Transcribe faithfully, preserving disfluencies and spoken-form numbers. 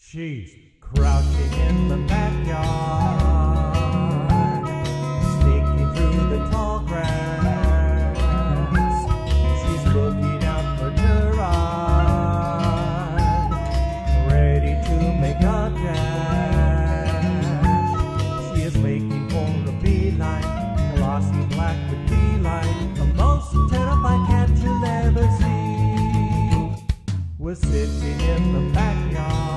She's crouching in the backyard, sneaking through the tall grass. She's looking out for Turok, ready to make a dash. She is making for the beeline, glossy black with beeline, the most terrifying cat you'll ever see. We're sitting in the backyard.